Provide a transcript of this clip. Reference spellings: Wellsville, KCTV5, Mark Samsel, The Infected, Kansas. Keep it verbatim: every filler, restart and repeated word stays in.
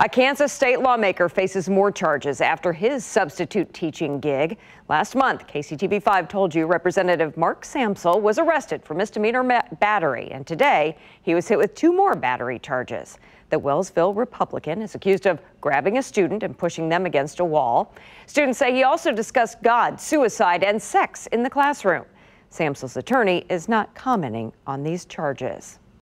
A Kansas state lawmaker faces more charges after his substitute teaching gig. Last month, K C T V five told you Representative Mark Samsel was arrested for misdemeanor battery, and today he was hit with two more battery charges. The Wellsville Republican is accused of grabbing a student and pushing them against a wall. Students say he also discussed God, suicide, and sex in the classroom. Samsel's attorney is not commenting on these charges.